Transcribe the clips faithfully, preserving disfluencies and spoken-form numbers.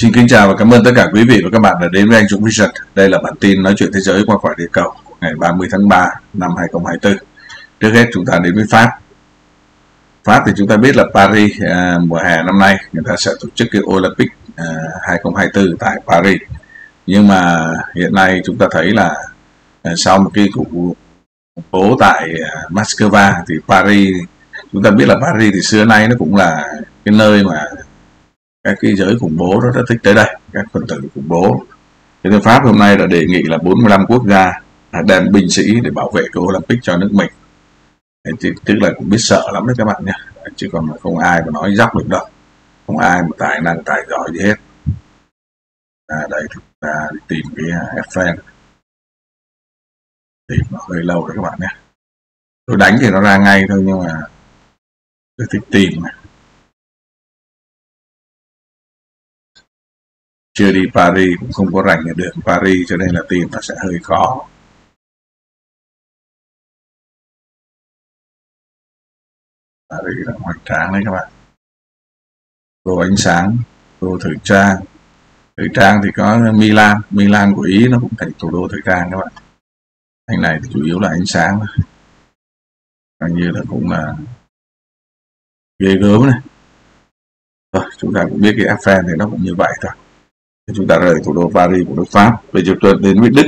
Xin kính chào và cảm ơn tất cả quý vị và các bạn đã đến với anh Dũng Vision. Đây là bản tin nói chuyện thế giới qua khỏi địa cầu ngày ba mươi tháng ba năm hai nghìn không trăm hai mươi tư. Trước hết chúng ta đến với Pháp. Pháp thì chúng ta biết là Paris à, mùa hè năm nay người ta sẽ tổ chức cái Olympic à, hai nghìn không trăm hai mươi tư tại Paris. Nhưng mà hiện nay chúng ta thấy là à, sau một cái cuộc bố tại à, Moscow thì Paris, chúng ta biết là Paris thì xưa nay nó cũng là cái nơi mà các cái giới khủng bố rất, rất thích tới đây, các phần tử khủng bố. Thế nên Pháp hôm nay đã đề nghị là bốn mươi lăm quốc gia đem binh sĩ để bảo vệ cái Olympic cho nước mình. Thế, tức là cũng biết sợ lắm đấy các bạn nhé, chứ còn không ai mà nói dốc được đâu, không ai mà tài năng tài giỏi gì hết. À, đây chúng ta tìm cái Eiffel, tìm nó hơi lâu đấy các bạn nhé. Tôi đánh thì nó ra ngay thôi nhưng mà tôi thích tìm mà. Chưa đi Paris cũng không có rảnh ở đường Paris cho nên là tìm nó sẽ hơi khó. Paris là hoành tráng đấy các bạn. Đồ ánh sáng, đồ thời trang. Thời trang thì có Milan, Milan của Ý nó cũng thành thủ đô thời trang các bạn. Anh này thì chủ yếu là ánh sáng. Hình như là cũng là ghê gớm này. Rồi, chúng ta cũng biết cái Eiffel thì nó cũng như vậy thôi. Chúng ta rời thủ đô Paris của nước Pháp về chúng tôi đến với Đức.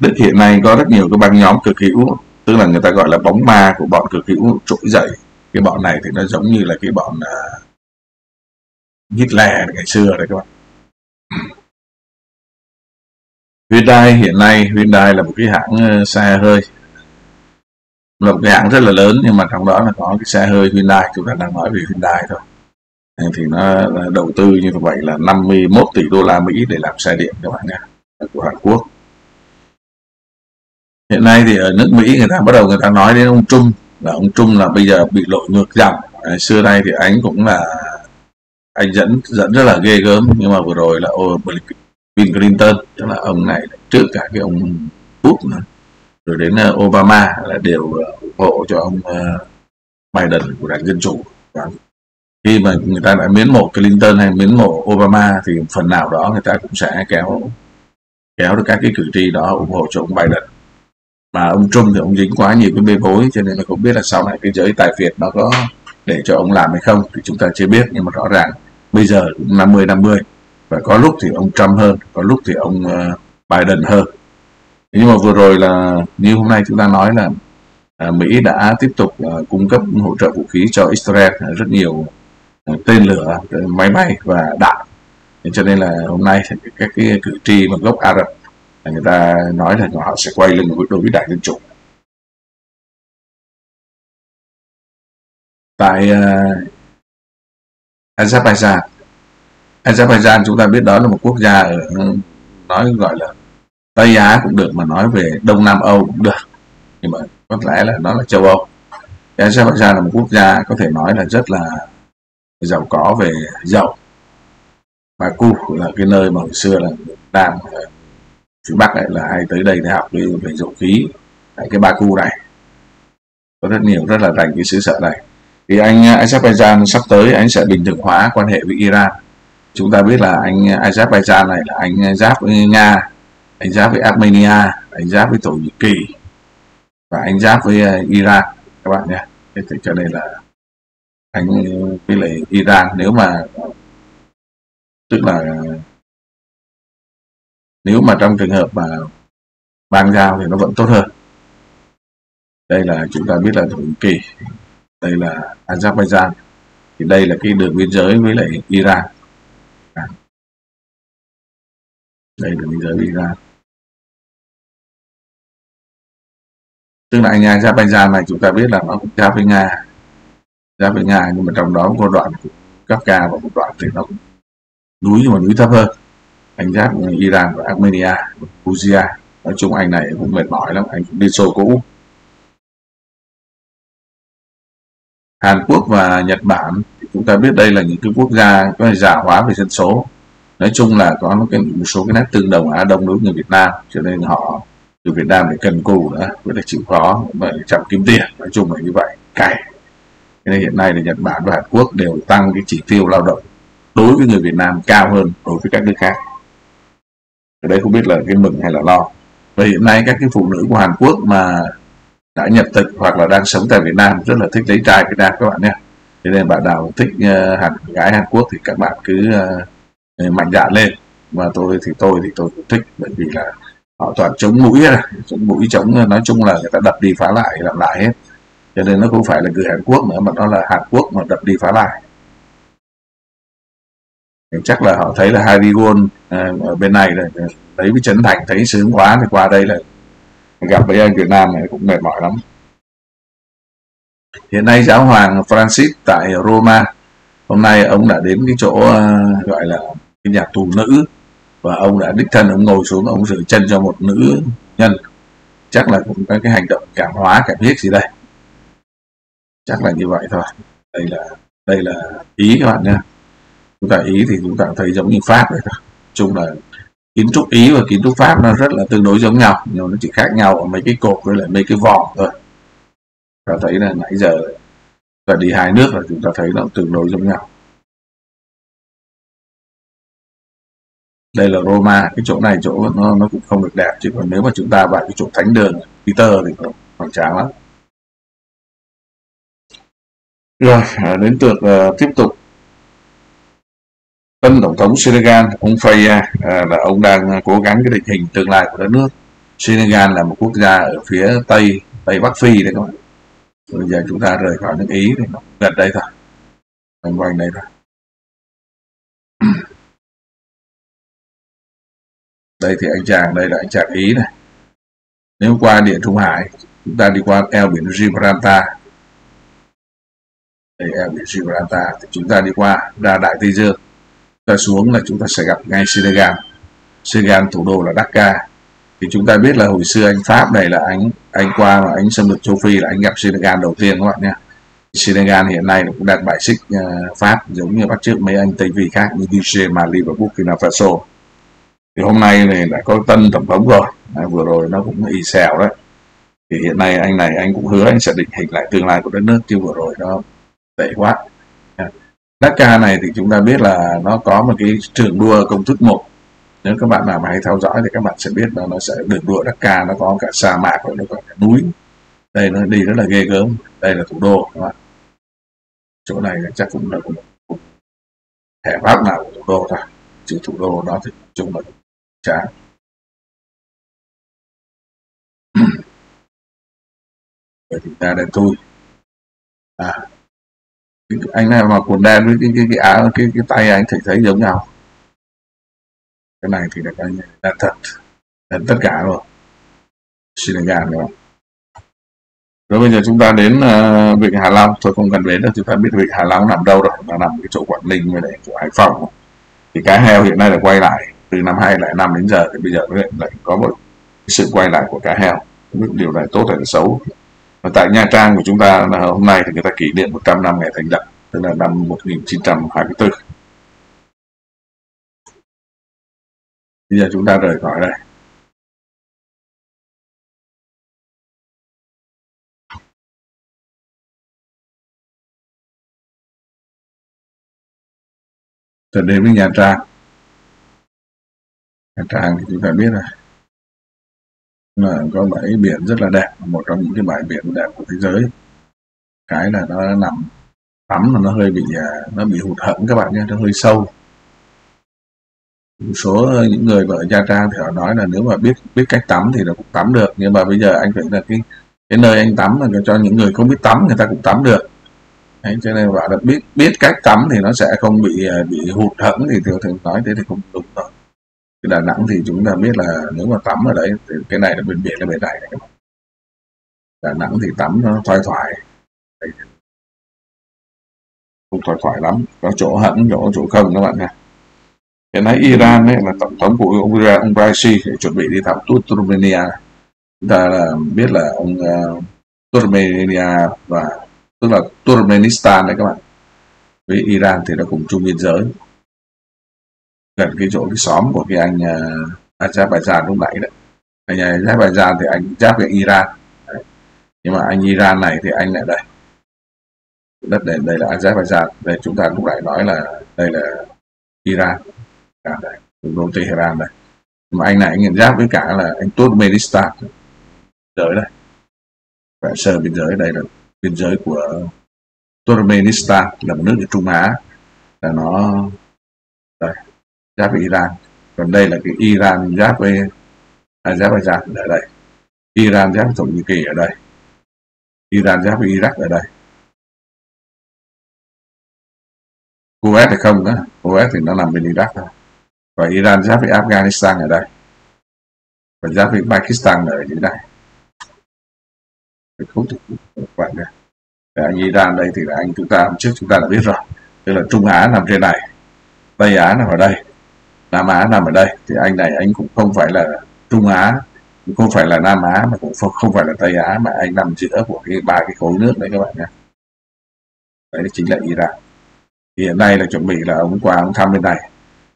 Đức hiện nay có rất nhiều các băng nhóm cực hữu, tức là người ta gọi là bóng ma của bọn cực hữu trỗi dậy. Cái bọn này thì nó giống như là cái bọn uh, nhít lẻ ngày xưa đấy các bạn. Hyundai hiện nay, Hyundai là một cái hãng xe hơi, là một cái hãng rất là lớn, nhưng mà trong đó là có cái xe hơi Hyundai. Chúng ta đang nói về Hyundai thôi. Thì nó đầu tư như vậy là năm mươi mốt tỷ đô la Mỹ để làm xe điện các bạn nhé, của Hàn Quốc. Hiện nay thì ở nước Mỹ người ta bắt đầu người ta nói đến ông Trump, là ông Trump là bây giờ bị lội ngược dòng. À, xưa nay thì anh cũng là anh dẫn dẫn rất là ghê gớm, nhưng mà vừa rồi là Bill Clinton, tức là ông này trước cả cái ông Bush này, rồi đến Obama là đều ủng hộ cho ông Biden của đảng Dân chủ. Khi mà người ta đã miến mộ Clinton hay miến mộ Obama thì phần nào đó người ta cũng sẽ kéo kéo được các cái cử tri đó ủng hộ cho ông Biden. Mà ông Trump thì ông dính quá nhiều cái bê bối cho nên là không biết là sau này cái giới tài phiệt nó có để cho ông làm hay không thì chúng ta chưa biết, nhưng mà rõ ràng bây giờ cũng năm mươi năm mươi, và có lúc thì ông Trump hơn, có lúc thì ông Biden hơn. Nhưng mà vừa rồi là như hôm nay chúng ta nói là Mỹ đã tiếp tục cung cấp hỗ trợ vũ khí cho Israel, rất nhiều tên lửa, máy bay và đạn. Cho nên là hôm nay các cái cử tri mà gốc Ả Rập người ta nói là họ sẽ quay lưng đối với đảng Dân chủ. Tại uh, Azerbaijan, Azerbaijan chúng ta biết đó là một quốc gia ở, nói gọi là Tây Á cũng được mà nói về Đông Nam Âu cũng được, nhưng mà có lẽ là nó là châu Âu. Azerbaijan là một quốc gia có thể nói là rất là giàu có về dầu. Baku là cái nơi mà hồi xưa là đang phía Bắc lại là hay tới đây để học về, về dầu khí. Tại cái Baku này có rất nhiều, rất là rành cái xứ sở này. Thì anh Azerbaijan sắp tới anh sẽ bình thường hóa quan hệ với Iran. Chúng ta biết là anh Azerbaijan này là anh giáp với Nga, anh giáp với Armenia, anh giáp với Thổ Nhĩ Kỳ và anh giáp với Iran các bạn nhé. Thế cho nên là anh với lại Iran, nếu mà tức là nếu mà trong trường hợp mà bang giao thì nó vẫn tốt hơn. Đây là chúng ta biết là Thổ Nhĩ Kỳ, đây là Azerbaijan, thì đây là cái đường biên giới với lại Iran. Đây là biên giới với Iran. Tức là anh Azerbaijan này chúng ta biết là nó cũng giáp với Nga, giáp với Nga nhưng mà trong đó có đoạn cấp ca và một đoạn thì nó cũng núi nhưng mà núi thấp hơn. Anh giáp với Iran và Armenia, Georgia. Nói chung anh này cũng mệt mỏi lắm, anh cũng đi xô cũ. Hàn Quốc và Nhật Bản chúng ta biết đây là những cái quốc gia có già hóa về dân số. Nói chung là có một số cái nét tương đồng Á Đông đối với người Việt Nam, cho nên họ từ Việt Nam để cần cù nữa, với lại chịu khó và chậm kiếm tiền, nói chung là như vậy. Cày. Nên hiện nay là Nhật Bản và Hàn Quốc đều tăng cái chỉ tiêu lao động đối với người Việt Nam cao hơn đối với các nước khác. Ở đây không biết là cái mừng hay là lo. Và hiện nay các cái phụ nữ của Hàn Quốc mà đã nhập tịch hoặc là đang sống tại Việt Nam rất là thích lấy trai Việt Nam các bạn nhé. Thế nên bạn nào thích uh, Hàn gái Hàn Quốc thì các bạn cứ uh, mạnh dạn lên. Mà tôi thì tôi thì tôi cũng thích, bởi vì là họ toàn chống mũi, chống mũi chống nói chung là người ta đập đi phá lại làm lại hết. Cho nên nó không phải là người Hàn Quốc nữa mà nó là Hàn Quốc mà đập đi phá lại. Chắc là họ thấy là Harigon ở bên này là thấy với Trấn Thành thấy sướng quá thì qua đây là gặp với anh Việt Nam này cũng mệt mỏi lắm. Hiện nay giáo hoàng Francis tại Roma, hôm nay ông đã đến cái chỗ gọi là cái nhà tù nữ, và ông đã đích thân ông ngồi xuống ông rửa chân cho một nữ nhân. Chắc là cũng có cái hành động cảm hóa cảm biết gì đây, chắc là như vậy thôi. Đây là đây là Ý các bạn nha. Chúng ta Ý thì chúng ta thấy giống như Pháp vậy thôi. Chung là kiến trúc Ý và kiến trúc Pháp nó rất là tương đối giống nhau, nhưng nó chỉ khác nhau ở mấy cái cột với lại mấy cái vòng thôi. Ta thấy là nãy giờ ta đi hai nước là chúng ta thấy nó tương đối giống nhau. Đây là Roma, cái chỗ này chỗ nó, nó cũng không được đẹp, chứ còn nếu mà chúng ta vào cái chỗ thánh đường Peter thì nó hoành tráng lắm. Rồi, đến lượt uh, tiếp tục. Tân tổng thống Senegal, ông Faye, uh, là ông đang cố gắng cái định hình tương lai của đất nước. Senegal là một quốc gia ở phía Tây, Tây Bắc Phi đấy các bạn. Bây giờ chúng ta rời khỏi nước Ý thì nó gần đây thôi, gần quanh đây thôi. Đây thì anh chàng, đây là anh chàng Ý này. Nếu qua Địa Trung Hải, chúng ta đi qua eo biển Gibraltar. Đây eo biển Gibraltar, thì chúng ta đi qua ra Đại Tây Dương. Ta xuống là chúng ta sẽ gặp ngay Senegal. Senegal thủ đô là Dakar. Thì chúng ta biết là hồi xưa anh Pháp này là anh anh qua mà anh xâm lược châu Phi là anh gặp Senegal đầu tiên các bạn nhé. Senegal hiện nay cũng đang bài xích Pháp giống như bắt chước mấy anh Tây Phi khác như Niger, Mali và Burkina Faso. Thì hôm nay này đã có tân tổng thống rồi, à, vừa rồi nó cũng y xèo đấy. Thì hiện nay anh này anh cũng hứa anh sẽ định hình lại tương lai của đất nước, chứ vừa rồi nó tệ quá. À, Dakar này thì chúng ta biết là nó có một cái trường đua công thức một. Nếu các bạn nào mà hay theo dõi thì các bạn sẽ biết là nó sẽ đường đua Dakar, nó có cả sa mạc và nó có cả núi. Đây nó đi rất là ghê gớm. Đây là thủ đô các bạn. Chỗ này chắc cũng là một thẻ pháp nào của thủ đô thôi, chứ thủ đô đó thì chung là chán. Vậy thì ta đây tôi à, anh này mà quần đen với cái cái cái áo cái cái tay anh thấy thấy giống nhau. Cái này thì là cái là thật, là tất cả rồi. Senegal rồi. Rồi bây giờ chúng ta đến uh, Vịnh Hạ Long, thôi không cần đến đâu, chúng ta biết Vịnh Hạ Long nằm đâu rồi, nó nằm cái chỗ Quảng Ninh với lại chỗ Hải Phòng. Thì cá heo hiện nay là quay lại từ năm hai không không năm đến giờ, thì bây giờ nó lại có một sự quay lại của cá heo. Điều này tốt hay là xấu. Và tại Nha Trang của chúng ta hôm nay thì người ta kỷ niệm một trăm năm ngày thành lập, tức là năm một nghìn chín trăm hai mươi tư. Bây giờ chúng ta rời khỏi đây. Từ đến với Nha Trang. Nha Trang thì chúng ta biết rồi, là có bãi biển rất là đẹp, một trong những cái bãi biển đẹp của thế giới. Cái là nó nằm tắm là nó hơi bị nó bị hụt hẫng các bạn nhé, nó hơi sâu. Một số những người ở Nha Trang thì họ nói là nếu mà biết biết cách tắm thì nó cũng tắm được, nhưng mà bây giờ anh thấy là cái cái nơi anh tắm là cho những người không biết tắm người ta cũng tắm được. Đấy, cho nên bảo là biết biết cách tắm thì nó sẽ không bị bị hụt hẫng, thì tôi thường nói thế thì không đúng rồi. Cái Đà Nẵng thì chúng ta biết là nếu mà tắm ở đấy thì cái này là bên biển là bên này các bạn. Đà Nẵng thì tắm nó thoải thoải, không thoải thoải lắm, có chỗ hẫng chỗ chỗ không các bạn nha. Hiện nay Iran ấy là tổng thống của ông Iran, ông Raisi để chuẩn bị đi thăm Turkmenistan. Chúng ta là biết là ông uh, Turkmenistan và tức là Turkmenistan đấy các bạn. Với Iran thì nó cùng chung biên giới, gần cái chỗ cái xóm của cái anh uh, Azerbaijan lúc nãy đấy. Anh Azerbaijan thì anh giáp với Iran đấy. Nhưng mà anh Iran này thì anh lại đây đất này, đây là Azerbaijan. Đây chúng ta lúc nãy nói là đây là Iran. Cả đây, thủ đô Tehran đây. Mà anh này anh nhận giáp với cả là anh Turkmenistan, giới đây. Phải sơ biên giới đây là biên giới của Turkmenistan, là một nước ở Trung Á, là nó đây, giáp với Iran. Còn đây là cái Iran giáp với Azerbaijan ở đây, Iran giáp với Thổ Nhĩ Kỳ ở đây, Iran giáp với Iraq ở đây. Kuwait thì không đó, Kuwait thì nó nằm bên Iraq thôi. Và Iran giáp với Afghanistan ở đây, và giáp với Pakistan ở dưới này. Không quản đây. Và anh Iran đây thì là anh chúng ta trước chúng ta đã biết rồi, tức là Trung Á nằm trên này, Tây Á nằm ở đây, Nam Á nằm ở đây. Thì anh này anh cũng không phải là Trung Á, cũng không phải là Nam Á, mà cũng không phải là Tây Á, mà anh nằm giữa của cái ba cái khối nước đấy các bạn nhé. Đấy chính là Iran. Hiện nay là chuẩn bị là ông qua ông thăm bên này.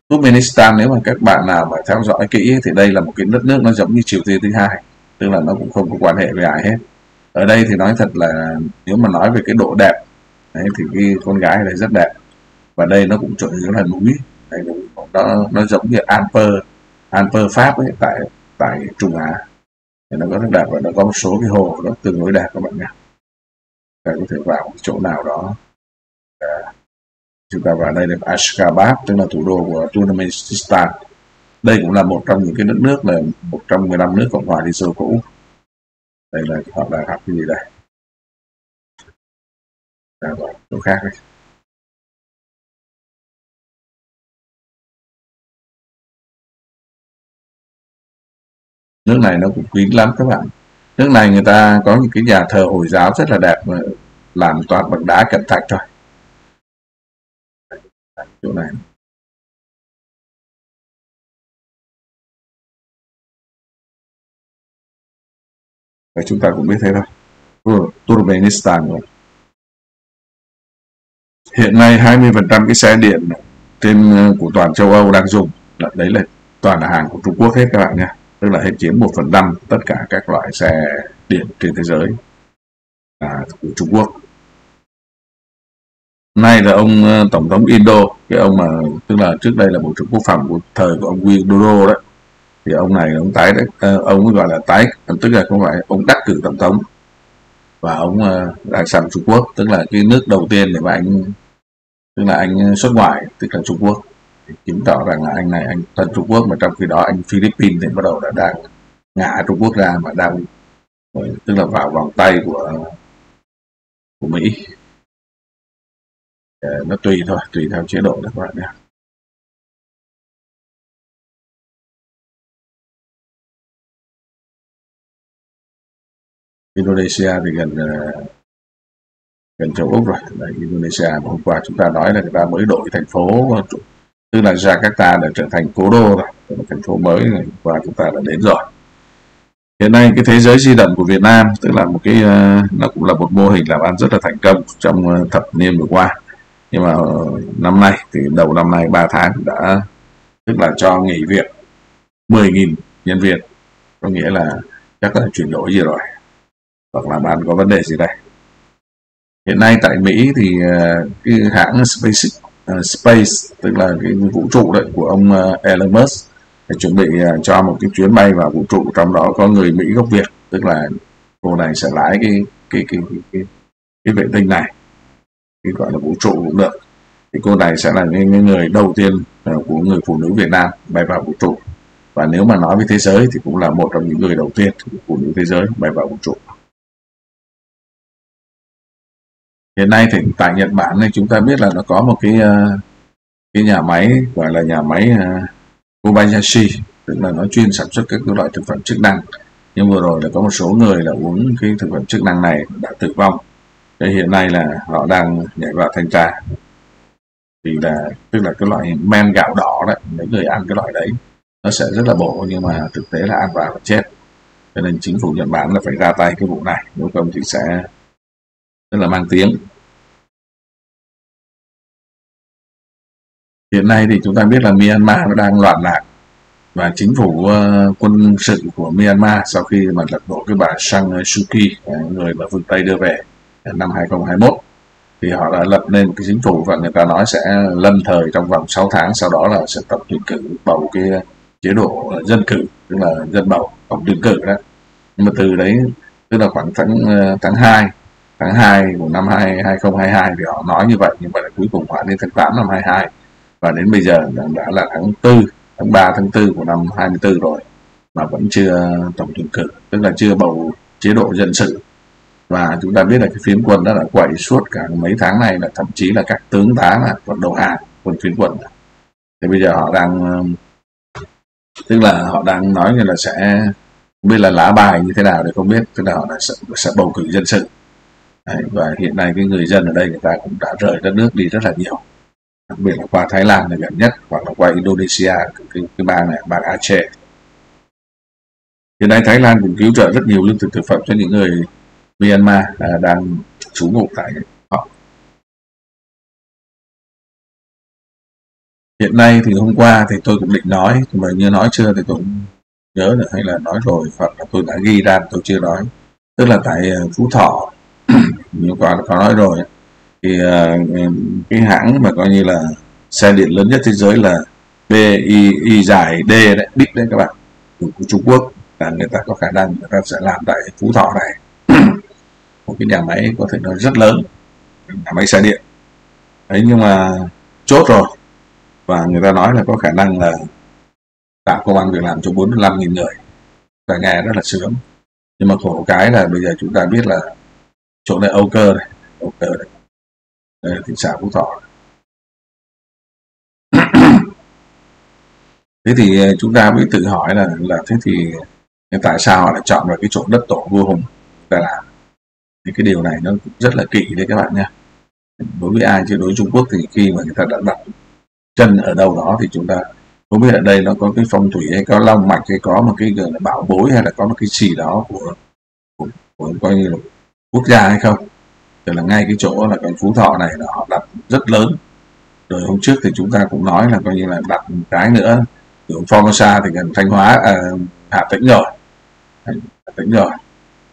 Turkmenistan, nếu mà các bạn nào mà theo dõi kỹ thì đây là một cái đất nước nó giống như Triều Tiên thứ hai, tức là nó cũng không có quan hệ với ai hết. Ở đây thì nói thật là nếu mà nói về cái độ đẹp đấy, thì cái con gái ở đây rất đẹp, và đây nó cũng trở thành là núi đấy, nó nó giống như Alper Alper Pháp ấy, tại tại Trung Á thì nó có rất đẹp, và nó có một số cái hồ nó tương đối đẹp các bạn nhé. Các bạn có thể vào một chỗ nào đó. Chúng ta vào đây là Ashgabat, tức là thủ đô của Turkmenistan. Đây cũng là một trong những cái đất nước, là một trong mười lăm nước cộng hòa liên xô cũ. Đây là họ đã học cái gì đây? Đã vào chỗ khác đây. Nước này nó cũng quý lắm các bạn. Nước này người ta có những cái nhà thờ Hồi giáo rất là đẹp, mà làm toàn bằng đá cẩm thạch thôi. Chỗ này và chúng ta cũng biết thế thôi. Turkmenistan rồi. Hiện nay hai mươi phần trăm cái xe điện trên của toàn châu Âu đang dùng là đấy là toàn là hàng của Trung Quốc hết các bạn nha, tức là hết chiếm một phần năm tất cả các loại xe điện trên thế giới à, của Trung Quốc. Nay là ông tổng thống Indo, cái ông mà tức là trước đây là bộ trưởng quốc phòng của thời của ông Widodo đó, thì ông này ông tái đấy, ông gọi là tái, tức là không phải ông đắc cử tổng thống, và ông đang sang Trung Quốc, tức là cái nước đầu tiên để mà anh tức là anh xuất ngoại tức là Trung Quốc, thì chứng tỏ rằng là anh này anh thân Trung Quốc, mà trong khi đó anh Philippines thì bắt đầu đã đang ngã Trung Quốc ra, mà đang tức là vào vòng tay của của Mỹ. Nó tùy thôi, tùy theo chế độ các bạn nhé. Indonesia thì gần gần châu Úc rồi. Đấy, Indonesia hôm qua chúng ta nói là người ta mới đổi thành phố, tức là Jakarta đã trở thành cố đô rồi, một thành phố mới này, và chúng ta đã đến rồi. Hiện nay cái thế giới di động của Việt Nam, tức là một cái nó cũng là một mô hình làm ăn rất là thành công trong thập niên vừa qua. Nhưng mà năm nay thì đầu năm nay ba tháng đã tức là cho nghỉ việc mười nghìn nhân viên, có nghĩa là chắc là chuyển đổi gì rồi, hoặc là bạn có vấn đề gì đây. Hiện nay tại Mỹ thì cái hãng Space, Space tức là cái vũ trụ đấy của ông Elon Musk để chuẩn bị cho một cái chuyến bay vào vũ trụ, trong đó có người Mỹ gốc Việt, tức là cô này sẽ lái cái cái cái cái, cái, cái vệ tinh này, cái gọi là vũ trụ cũng được. Thì cô này sẽ là những người đầu tiên của người phụ nữ Việt Nam bay vào vũ trụ, và nếu mà nói với thế giới thì cũng là một trong những người đầu tiên của phụ nữ thế giới bay vào vũ trụ. Hiện nay thì tại Nhật Bản này chúng ta biết là nó có một cái cái nhà máy gọi là nhà máy Kobayashi, tức là nó chuyên sản xuất các loại thực phẩm chức năng, nhưng vừa rồi là có một số người là uống cái thực phẩm chức năng này đã tử vong. Hiện nay là họ đang nhảy vào thanh tra, thì là tức là cái loại men gạo đỏ đấy, những người ăn cái loại đấy nó sẽ rất là bổ, nhưng mà thực tế là ăn vào chết, cho nên chính phủ Nhật Bản là phải ra tay cái vụ này, nếu không thì sẽ rất là mang tiếng. Hiện nay thì chúng ta biết là Myanmar nó đang loạn lạc, và chính phủ quân sự của Myanmar sau khi mà lật đổ cái bà Sang Suu Kyi, người mà phương Tây đưa về năm hai nghìn không trăm hai mươi mốt, thì họ đã lập nên một cái chính phủ và người ta nói sẽ lâm thời trong vòng sáu tháng, sau đó là sẽ tổng tuyển cử bầu cái chế độ dân cử, tức là dân bầu tổng tuyển cử đó. Nhưng mà từ đấy, tức là khoảng tháng tháng hai tháng hai của năm hai nghìn không trăm hai mươi hai thì họ nói như vậy, nhưng mà cuối cùng khoảng đến tháng tám năm hai nghìn không trăm hai mươi hai và đến bây giờ đã là tháng tư, tháng ba tháng tư của năm hai mươi tư rồi mà vẫn chưa tổng tuyển cử, tức là chưa bầu chế độ dân sự. Và chúng ta biết là cái phiến quân đó đã quậy suốt cả mấy tháng này, là thậm chí là các tướng tá là còn đầu hàng quân phiến quân. Thì bây giờ họ đang, tức là họ đang nói như là sẽ, không biết là lá bài như thế nào thì không biết, tức là họ sẽ, sẽ bầu cử dân sự. Đấy, và hiện nay cái người dân ở đây người ta cũng đã rời đất nước đi rất là nhiều, đặc biệt là qua Thái Lan là gần nhất, hoặc là qua Indonesia, cái, cái bang này, bang Aceh. Hiện nay Thái Lan cũng cứu trợ rất nhiều lương thực thực phẩm cho những người Myanmar à, đang trú ngụ tại họ. Hiện nay thì hôm qua thì tôi cũng định nói, mà như nói chưa thì tôi cũng nhớ được, hay là nói rồi hoặc là tôi đã ghi ra tôi chưa nói, tức là tại Phú Thọ như có nói rồi, thì cái hãng mà coi như là xe điện lớn nhất thế giới là B I I dài D đấy, bít đấy các bạn, của Trung Quốc, là người ta có khả năng người ta sẽ làm tại Phú Thọ này một cái nhà máy có thể nói rất lớn, nhà máy xe điện ấy. Nhưng mà chốt rồi, và người ta nói là có khả năng là tạo công ăn việc làm cho bốn mươi lăm nghìn người, ta nghe rất là sướng. Nhưng mà khổ cái là bây giờ chúng ta biết là chỗ này Âu Cơ này, Âu Cơ này, đây là thị xã Phú Thọ. Thế thì chúng ta mới tự hỏi là là thế thì tại sao họ lại chọn vào cái chỗ đất tổ vua Hùng để làm? Thì cái điều này nó rất là kỵ đấy các bạn nha. Đối với ai chứ đối với Trung Quốc thì khi mà người ta đã đặt chân ở đâu đó thì chúng ta không biết ở đây nó có cái phong thủy hay có long mạch hay có một cái bảo bối hay là có một cái gì đó của, của, của coi như là quốc gia hay không. Tức là ngay cái chỗ là cái Phú Thọ này là họ đặt rất lớn. Rồi hôm trước thì chúng ta cũng nói là coi như là đặt một cái nữa ở Formosa thì gần Thanh Hóa, à, Hà Tĩnh rồi, Hà Tĩnh rồi.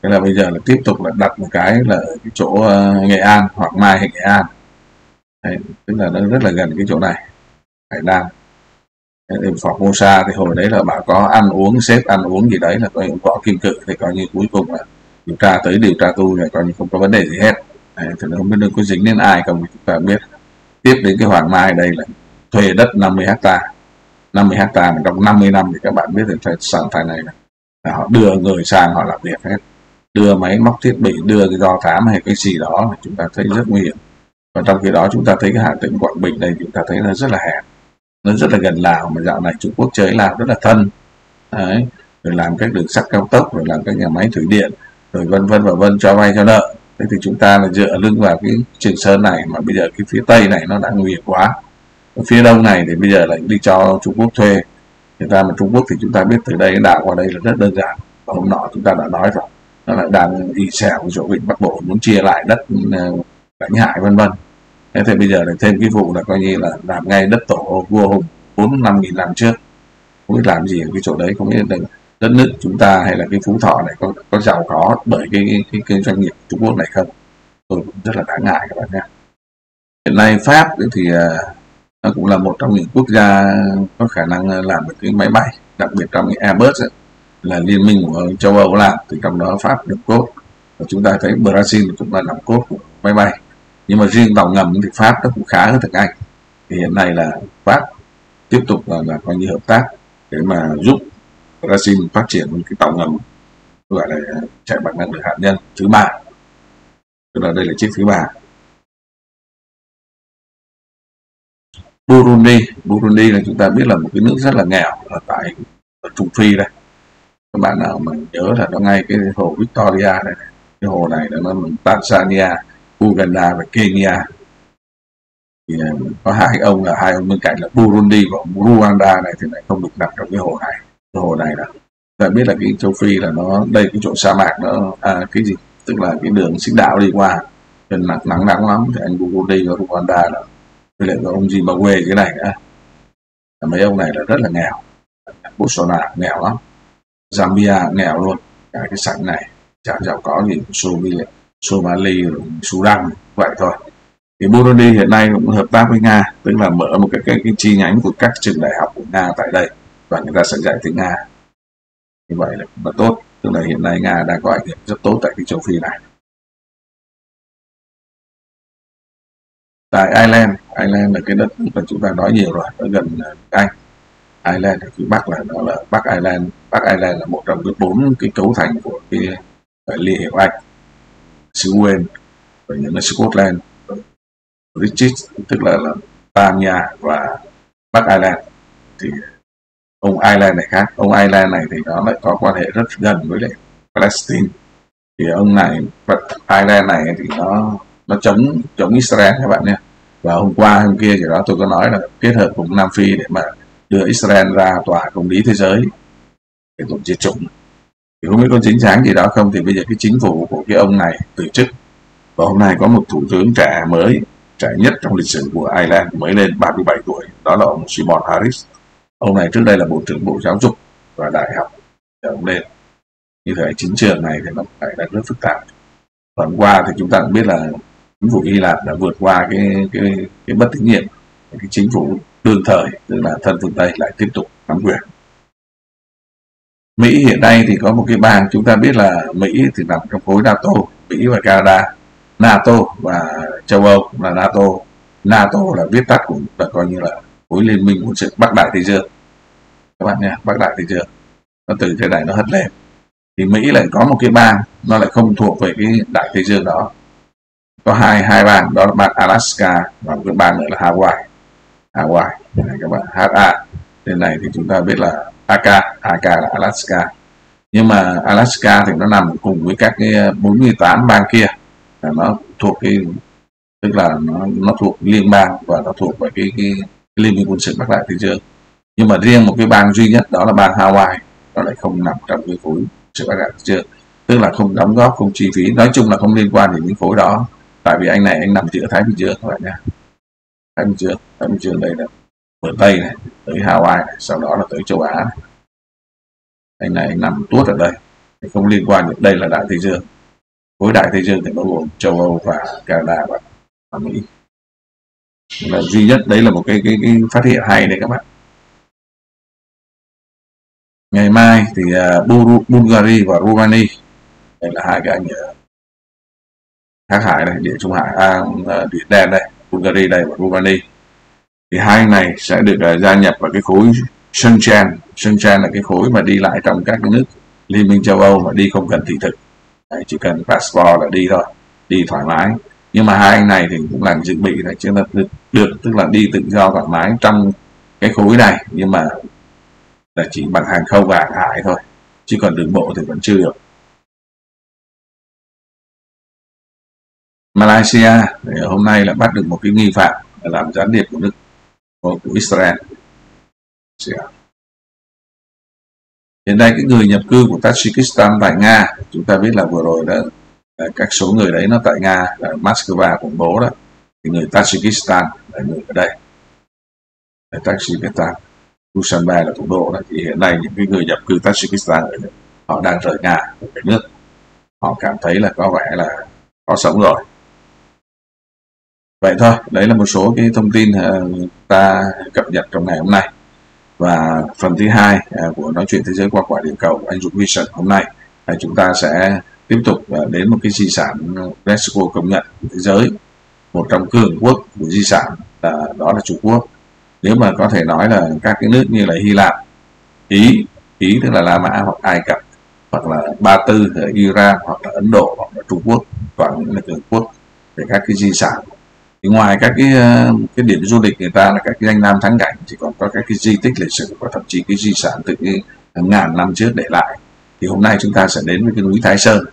Thế là bây giờ là tiếp tục là đặt một cái là cái chỗ uh, Nghệ An hoặc Mai hay Nghệ An. Đấy, tức là nó rất là gần cái chỗ này, Hải Nam. Formosa thì hồi đấy là bảo có ăn uống, xếp ăn uống gì đấy là coi có kim cự, thì coi như cuối cùng là điều tra tới điều tra tu này coi như không có vấn đề gì hết. Đấy, thì nó không biết nó có dính đến ai không chúng ta biết. Tiếp đến cái Hoàng Mai đây là thuê đất năm mươi hectare, năm mươi hectare trong năm mươi năm thì các bạn biết là sản tài này là họ đưa người sang họ làm việc hết, đưa máy móc thiết bị, đưa cái do thám hay cái gì đó, chúng ta thấy rất nguy hiểm. Và trong khi đó chúng ta thấy cái Hà Tĩnh, Quảng Bình đây chúng ta thấy nó rất là hẹp, nó rất là gần Lào, mà dạo này Trung Quốc chơi Lào rất là thân. Đấy, rồi làm các đường sắt cao tốc, rồi làm các nhà máy thủy điện, rồi vân vân và vân, cho vay cho nợ. Thế thì chúng ta là dựa lưng vào cái Trường Sơn này, mà bây giờ cái phía Tây này nó đã nguy hiểm quá. Ở phía Đông này thì bây giờ lại đi cho Trung Quốc thuê. Người ta mà Trung Quốc thì chúng ta biết từ đây đảo qua đây là rất đơn giản. Và hôm nọ chúng ta đã nói rồi, nó lại đang ỉ xẻo chỗ Vịnh Bắc Bộ, muốn chia lại đất Lãnh Hải vân vân. Thế thì bây giờ lại thêm cái vụ là coi như là làm ngay đất tổ vua Hùng bốn năm nghìn năm trước. Không biết làm gì ở cái chỗ đấy, không biết đất nước chúng ta hay là cái Phú Thọ này có có giàu có bởi cái cái, cái, cái doanh nghiệp Trung Quốc này không. Tôi cũng rất là đáng ngại các bạn nhé. Hiện nay Pháp thì nó cũng là một trong những quốc gia có khả năng làm được cái máy bay, đặc biệt trong cái Airbus ấy, là liên minh của châu Âu làm, thì trong đó Pháp được cốt, và chúng ta thấy Brazil cũng là làm cốt của máy bay. Nhưng mà riêng tàu ngầm thì Pháp nó cũng khá hơn thực Anh. Thì hiện nay là Pháp tiếp tục là, là coi như hợp tác để mà giúp Brazil phát triển một cái tàu ngầm gọi là chạy bằng năng lượng hạt nhân thứ ba, tức là đây là chiếc thứ ba. Burundi, Burundi là chúng ta biết là một cái nước rất là nghèo ở tại ở Trung Phi đây. Các bạn nào mà nhớ là nó ngay cái hồ Victoria này, cái hồ này nó là Tanzania, Uganda và Kenya. Thì có hai ông là hai ông bên cạnh là Burundi và Rwanda này thì lại không được đặt trong cái hồ này. Cái hồ này là chúng ta biết là cái châu Phi là nó đây cái chỗ sa mạc nó à, cái gì tức là cái đường xích đạo đi qua, nên là nắng nắng lắm. Thì anh Burundi và Rwanda là với lại ông Zimbabwe cái này nữa. Mấy ông này là rất là nghèo. Botswana nghèo lắm, Zambia nghèo luôn, cả cái sảnh này chả giàu có gì. Somalia, Sudan vậy thôi. Thì Burundi hiện nay cũng hợp tác với Nga, tức là mở một cái, cái, cái chi nhánh của các trường đại học của Nga tại đây và người ta sẽ dạy tiếng Nga. Như vậy là cũng là tốt, tức là hiện nay Nga đang có ảnh hưởng rất tốt tại cái châu Phi này. Tại Ireland, Ireland là cái đất mà chúng ta nói nhiều rồi, ở gần Anh. Ireland ở phía Bắc là nó là Bắc Ireland, Bắc Ireland là một trong cái bốn cái cấu thành của cái Liên hiệp Anh, xứ Wales, và những là Scotland, British tức là, là Tania và Bắc Ireland. Thì ông Ireland này khác, ông Ireland này thì nó lại có quan hệ rất gần với lại Palestine. Thì ông này, Ireland này thì nó nó chống chống Israel các bạn nhé. Và hôm qua hôm kia thì đó tôi có nói là kết hợp cùng Nam Phi để mà đưa Israel ra tòa công lý thế giới để tội diệt chủng. Thì không biết có chính sáng gì đó không, thì bây giờ cái chính phủ của cái ông này từ chức, và hôm nay có một thủ tướng trẻ mới, trẻ nhất trong lịch sử của Ireland, mới lên ba mươi bảy tuổi, đó là ông Simon Harris. Ông này trước đây là bộ trưởng bộ giáo dục và đại học, giờ ông lên như thế. Chính trường này thì nó phải là rất phức tạp. Và hôm qua thì chúng ta cũng biết là chính phủ Hy Lạp đã vượt qua cái cái cái bất tín nhiệm, cái chính phủ đương thời, tức là thân phương Tây lại tiếp tục nắm quyền. Mỹ hiện nay thì có một cái bang, chúng ta biết là Mỹ thì nằm trong khối NATO, Mỹ và Canada, NATO và châu Âu là NATO. NATO là viết tắt của là coi như là khối liên minh quân sự Bắc Đại Tây Dương. Các bạn nhé, Bắc Đại Tây Dương. Nó từ thế này nó hất lên. Thì Mỹ lại có một cái bang, nó lại không thuộc về cái Đại Tây Dương đó. Có hai hai bang, đó là bang Alaska và một cái bang nữa là Hawaii. Hawaii, đây này các bạn, hát a. Trên này thì chúng ta biết là a ca, a ca là Alaska. Nhưng mà Alaska thì nó nằm cùng với các cái bốn mươi tám bang kia. Là nó thuộc cái, tức là nó, nó thuộc liên bang và nó thuộc về cái, cái, cái liên minh quân sự Bắc Đại Tây Dương. Nhưng mà riêng một cái bang duy nhất đó là bang Hawaii, nó lại không nằm trong cái khối sự Bắc Đại Tây Dương, tức là không đóng góp, không chi phí, nói chung là không liên quan đến những khối đó, tại vì anh này anh nằm giữa Thái Bình Dương các bạn nhé. Thái Bình Dương, Thái Bình Dương đây là bờ Tây này, tới Hawaii này, sau đó là tới châu Á này. Anh này anh nằm tuốt ở đây, anh không liên quan đến, đây là Đại Tây Dương. Khối Đại Tây Dương thì bao gồm châu Âu và Canada và Mỹ. Là duy nhất, đấy là một cái, cái, cái phát hiện hay đấy các bạn. Ngày mai thì uh, Bulgaria và Romania, đây là hai cái anh ở Thác Hải này, Địa Trung Hải, à, Địa Đen đây, Bulgaria đây và Romania. Thì hai này sẽ được uh, gia nhập vào cái khối Schengen. Schengen là cái khối mà đi lại trong các nước Liên minh châu Âu mà đi không cần thị thực. Đấy, chỉ cần passport là đi thôi, đi thoải mái. Nhưng mà hai anh này thì cũng làm dự bị này, chứ là được, được tức là đi tự do thoải mái trong cái khối này, nhưng mà là chỉ bằng hàng không và hàng hải thôi, chứ còn đường bộ thì vẫn chưa được. Malaysia hôm nay là bắt được một cái nghi phạm làm gián điệp của nước của, của Israel. Hiện nay cái người nhập cư của Tajikistan tại Nga, chúng ta biết là vừa rồi đó, các số người đấy nó tại Nga, là Moscow công bố đó, thì người Tajikistan là người ở đây, là Tajikistan, Dushanbe là thủ đô đó. Thì hiện nay những cái người nhập cư Tajikistan họ đang rời Nga, về nước, họ cảm thấy là có vẻ là có sống rồi. Vậy thôi, đấy là một số cái thông tin ta cập nhật trong ngày hôm nay. Và phần thứ hai của Nói chuyện thế giới qua quả địa cầu anh Dũng Vision hôm nay, chúng ta sẽ tiếp tục đến một cái di sản UNESCO công nhận thế giới, một trong cường quốc của di sản đó là Trung Quốc. Nếu mà có thể nói là các cái nước như là Hy Lạp, Ý, Ý tức là La Mã hoặc Ai Cập, hoặc là Ba Tư, Iran hoặc là Ấn Độ hoặc là Trung Quốc, toàn những là cường quốc về các cái di sản. Thì ngoài các cái, cái điểm du lịch người ta là các danh lam thắng cảnh, thì còn có các cái di tích lịch sử và thậm chí cái di sản từ ngàn năm trước để lại. Thì hôm nay chúng ta sẽ đến với cái núi Thái Sơn.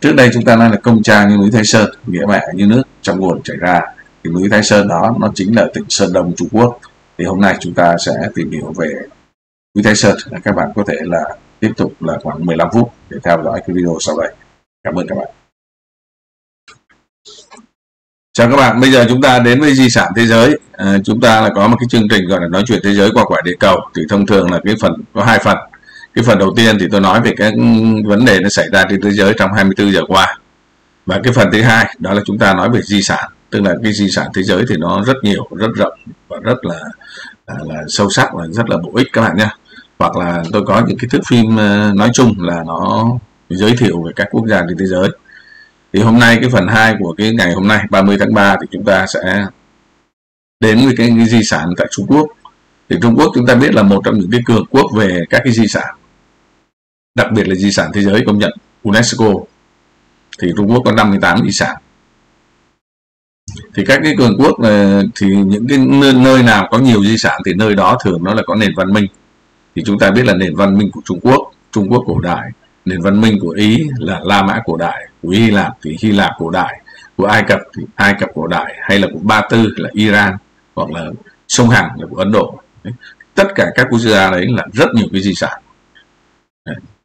Trước đây chúng ta nói là công cha như núi Thái Sơn, nghĩa mẹ như nước trong nguồn chảy ra. Thì núi Thái Sơn đó nó chính là tỉnh Sơn Đông Trung Quốc. Thì hôm nay chúng ta sẽ tìm hiểu về núi Thái Sơn. Các bạn có thể là tiếp tục là khoảng mười lăm phút để theo dõi cái video sau đây. Cảm ơn các bạn. Chào các bạn, bây giờ chúng ta đến với di sản thế giới. À, chúng ta là có một cái chương trình gọi là Nói chuyện thế giới qua quả địa cầu. Thì thông thường là cái phần có hai phần. Cái phần đầu tiên thì tôi nói về các vấn đề nó xảy ra trên thế giới trong hai mươi tư giờ qua. Và cái phần thứ hai đó là chúng ta nói về di sản. Tức là cái di sản thế giới thì nó rất nhiều, rất rộng và rất là, là, là sâu sắc và rất là bổ ích các bạn nhé. Hoặc là tôi có những cái thước phim nói chung là nó giới thiệu về các quốc gia trên thế giới. Thì hôm nay cái phần hai của cái ngày hôm nay ba mươi tháng ba thì chúng ta sẽ đến với cái di sản tại Trung Quốc. Thì Trung Quốc chúng ta biết là một trong những cái cường quốc về các cái di sản, đặc biệt là di sản thế giới công nhận UNESCO. Thì Trung Quốc có năm mươi tám di sản. Thì các cái cường quốc thì những cái nơi nào có nhiều di sản thì nơi đó thường nó là có nền văn minh. Thì chúng ta biết là nền văn minh của Trung Quốc, Trung Quốc cổ đại, nền văn minh của Ý là La Mã cổ đại, của Hy Lạp thì Hy Lạp cổ đại, của Ai Cập thì Ai Cập cổ đại, hay là của Ba Tư là Iran, hoặc là sông Hằng là của Ấn Độ. Tất cả các quốc gia đấy là rất nhiều cái di sản,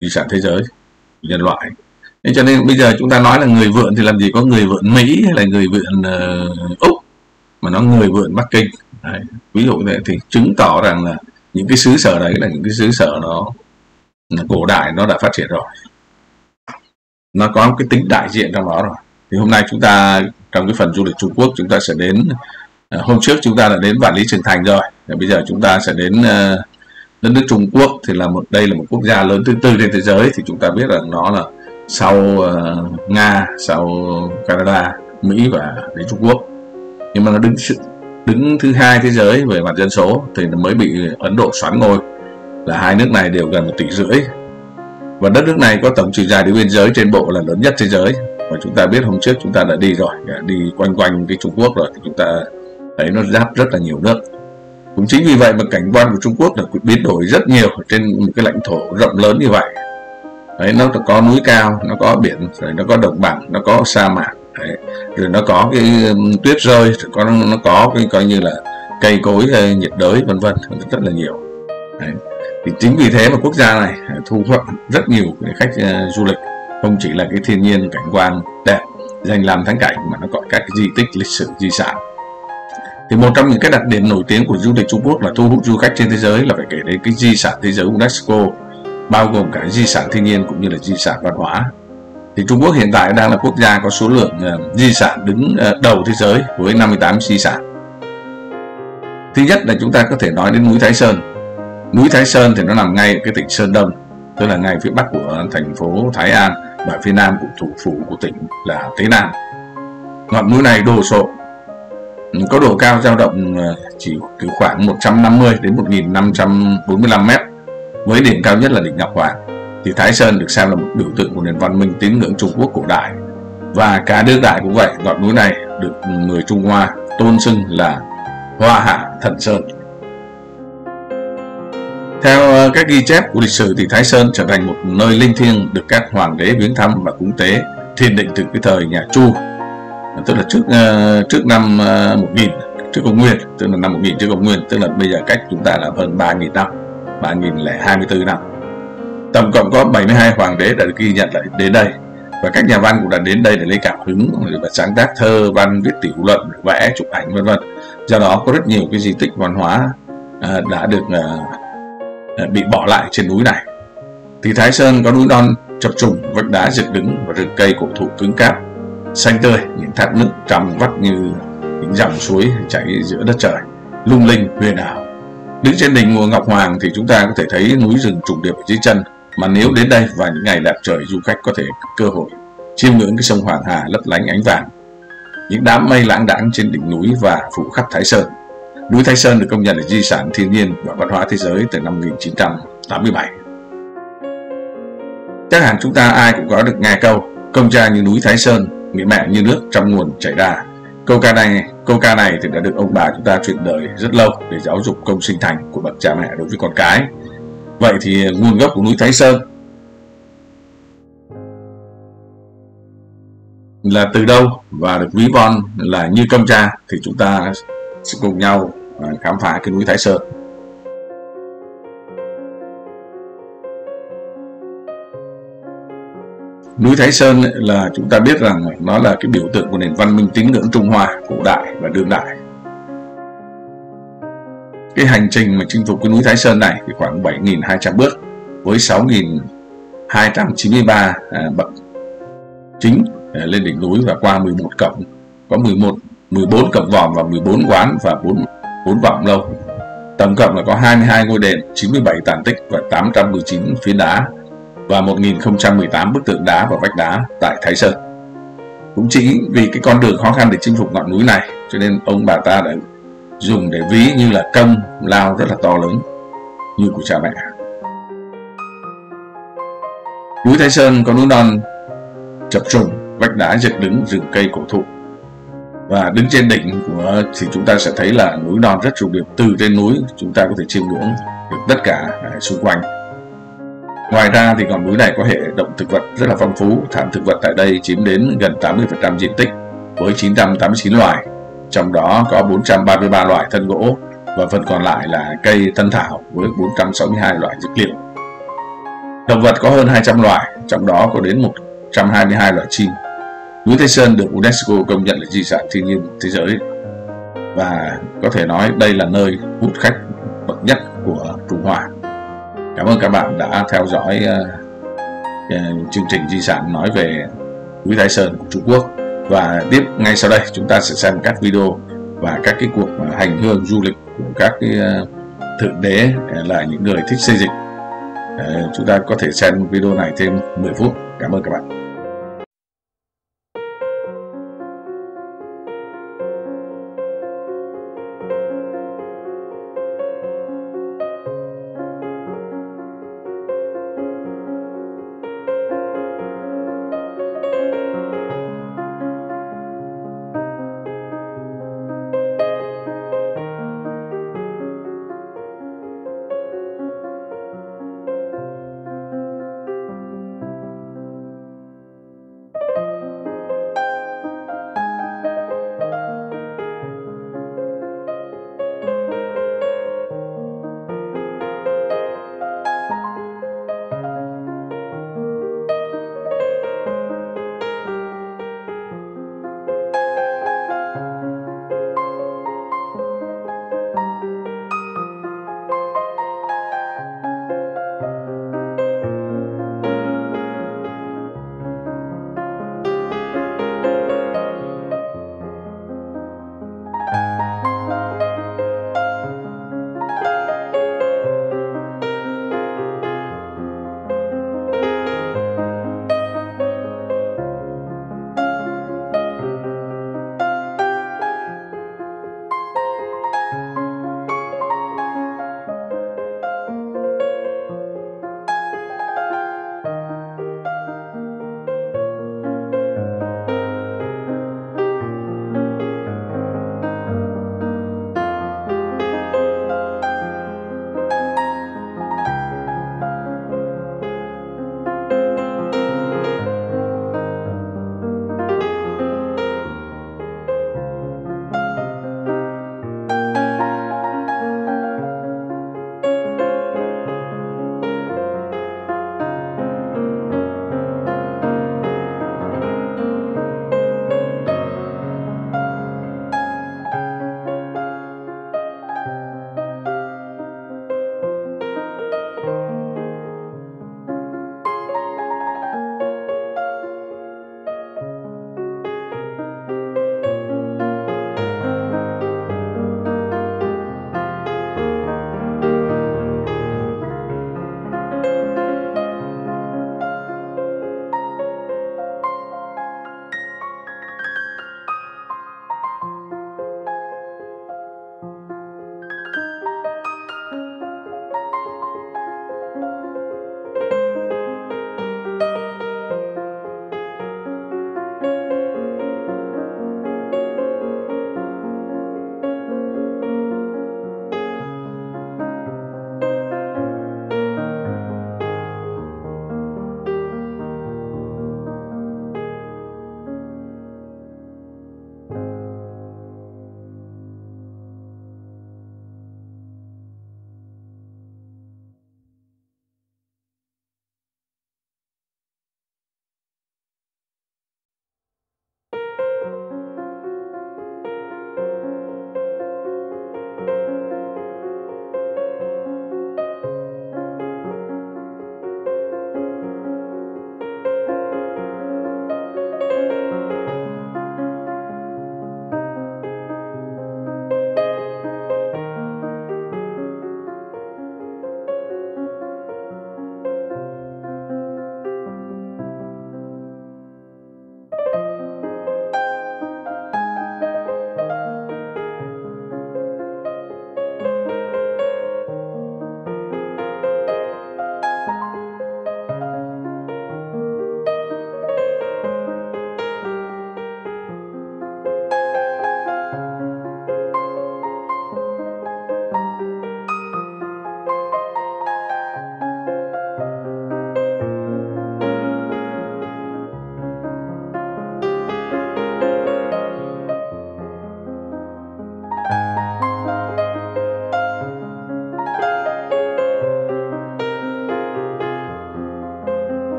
di sản thế giới, nhân loại. Cho nên bây giờ chúng ta nói là người vượn thì làm gì có người vượn Mỹ hay là người vượn uh, Úc, mà nó người vượn Bắc Kinh. Đấy. Ví dụ này thì chứng tỏ rằng là những cái xứ sở đấy là những cái xứ sở nó, nó cổ đại, nó đã phát triển rồi, nó có một cái tính đại diện trong đó rồi. Thì hôm nay chúng ta trong cái phần du lịch Trung Quốc chúng ta sẽ đến, hôm trước chúng ta đã đến Vạn Lý Trường Thành rồi, và bây giờ chúng ta sẽ đến uh, đất nước Trung Quốc. Thì là một đây là một quốc gia lớn thứ tư trên thế giới. Thì chúng ta biết rằng nó là sau uh, Nga, sau Canada, Mỹ và đến Trung Quốc, nhưng mà nó đứng đứng thứ hai thế giới về mặt dân số, thì nó mới bị Ấn Độ soán ngôi. Là hai nước này đều gần một tỷ rưỡi, và đất nước này có tổng chiều dài đến biên giới trên bộ là lớn nhất thế giới. Và chúng ta biết hôm trước chúng ta đã đi rồi, đã đi quanh quanh cái Trung Quốc rồi, thì chúng ta thấy nó giáp rất là nhiều nước. Cũng chính vì vậy mà cảnh quan của Trung Quốc là biến đổi rất nhiều trên một cái lãnh thổ rộng lớn như vậy. Đấy, nó có núi cao, nó có biển, rồi nó có đồng bằng, nó có sa mạc, đấy, rồi nó có cái tuyết rơi, rồi có, nó có cái coi như là cây cối nhiệt đới vân vân, rất là nhiều. Đấy. Thì chính vì thế mà quốc gia này thu hút rất nhiều khách uh, du lịch, không chỉ là cái thiên nhiên cảnh quan đẹp, danh làm thắng cảnh, mà nó có các cái di tích lịch sử, di sản. Thì một trong những cái đặc điểm nổi tiếng của du lịch Trung Quốc là thu hút du khách trên thế giới là phải kể đến cái di sản thế giới UNESCO, bao gồm cả di sản thiên nhiên cũng như là di sản văn hóa. Thì Trung Quốc hiện tại đang là quốc gia có số lượng uh, di sản đứng uh, đầu thế giới với năm mươi tám di sản. Thứ nhất là chúng ta có thể nói đến núi Thái Sơn. Núi Thái Sơn thì nó nằm ngay ở cái tỉnh Sơn Đông, tức là ngay phía bắc của thành phố Thái An và phía nam của thủ phủ của tỉnh là Tế Nam. Ngọn núi này đồ sộ, có độ cao dao động chỉ khoảng một trăm năm mươi đến một nghìn năm trăm bốn mươi lăm mét, với đỉnh cao nhất là đỉnh Ngọc Hoàng. Thì Thái Sơn được xem là một biểu tượng của nền văn minh tín ngưỡng Trung Quốc cổ đại, và cả đương đại cũng vậy. Ngọn núi này được người Trung Hoa tôn xưng là Hoa Hạ Thần Sơn. Theo các ghi chép của lịch sử thì Thái Sơn trở thành một nơi linh thiêng được các hoàng đế viếng thăm và cúng tế thiền định từ cái thời nhà Chu, tức là trước trước năm một nghìn trước Công nguyên, tức là năm một nghìn trước Công nguyên, tức là bây giờ cách chúng ta là hơn ba nghìn năm, ba nghìn không trăm hai mươi tư năm. Tổng cộng có bảy mươi hai hoàng đế đã được ghi nhận lại đến đây, và các nhà văn cũng đã đến đây để lấy cảm hứng và sáng tác thơ văn, viết tiểu luận, vẽ, chụp ảnh vân vân. Do đó có rất nhiều cái di tích văn hóa đã được bị bỏ lại trên núi này. Thì Thái Sơn có núi non chập trùng, vách đá dựng đứng và rừng cây cổ thụ cứng cáp, xanh tươi, những thác nước trong vắt như những dòng suối chảy giữa đất trời, lung linh huyền ảo. Đứng trên đỉnh của Ngọc Hoàng thì chúng ta có thể thấy núi rừng trùng điệp ở dưới chân, mà nếu đến đây vào những ngày đẹp trời, du khách có thể cơ hội chiêm ngưỡng cái sông Hoàng Hà lấp lánh ánh vàng, những đám mây lãng đãng trên đỉnh núi và phủ khắp Thái Sơn. Núi Thái Sơn được công nhận là di sản thiên nhiên và văn hóa thế giới từ năm một nghìn chín trăm tám mươi bảy. Chắc hẳn chúng ta ai cũng có được nghe câu công cha như núi Thái Sơn, người mẹ như nước trong nguồn chảy Đà. Câu ca này, câu ca này thì đã được ông bà chúng ta truyền đời rất lâu để giáo dục công sinh thành của bậc cha mẹ đối với con cái. Vậy thì nguồn gốc của núi Thái Sơn là từ đâu và được ví von là như công cha, thì chúng ta sẽ cùng nhau khám phá cái núi Thái Sơn. Núi Thái Sơn là chúng ta biết rằng nó là cái biểu tượng của nền văn minh tín ngưỡng Trung Hoa cổ đại và đương đại. Cái hành trình mà chinh phục cái núi Thái Sơn này thì khoảng bảy nghìn hai trăm bước với sáu nghìn hai trăm chín mươi ba bậc chính lên đỉnh núi và qua mười một cổng, có 11 mười bốn cặp vòm và mười bốn quán và bốn vọng lâu. Tổng cộng là có hai mươi hai ngôi đền, chín mươi bảy tàn tích và tám trăm mười chín phiến đá và một nghìn không trăm mười tám bức tượng đá và vách đá tại Thái Sơn. Cũng chỉ vì cái con đường khó khăn để chinh phục ngọn núi này cho nên ông bà ta đã dùng để ví như là công lao rất là to lớn như của cha mẹ. Núi Thái Sơn có núi non chập trùng, vách đá dựng đứng, rừng cây cổ thụ. Và đứng trên đỉnh của thì chúng ta sẽ thấy là núi non rất trùng điệp, từ trên núi chúng ta có thể chiêm ngưỡng được tất cả xung quanh. Ngoài ra thì ngọn núi này có hệ động thực vật rất là phong phú, thảm thực vật tại đây chiếm đến gần tám mươi phần trăm diện tích với chín trăm tám mươi chín loài, trong đó có bốn trăm ba mươi ba loài thân gỗ và phần còn lại là cây thân thảo với bốn trăm sáu mươi hai loại dược liệu. Động vật có hơn hai trăm loài, trong đó có đến một trăm hai mươi hai loài chim. Núi Thái Sơn được UNESCO công nhận là di sản thiên nhiên thế giới và có thể nói đây là nơi hút khách bậc nhất của Trung Hoa. Cảm ơn các bạn đã theo dõi uh, chương trình di sản nói về núi Thái Sơn của Trung Quốc, và tiếp ngay sau đây chúng ta sẽ xem các video và các cái cuộc hành hương du lịch của các cái uh, thượng đế là những người thích xây dựng. Uh, chúng ta có thể xem video này thêm mười phút. Cảm ơn các bạn.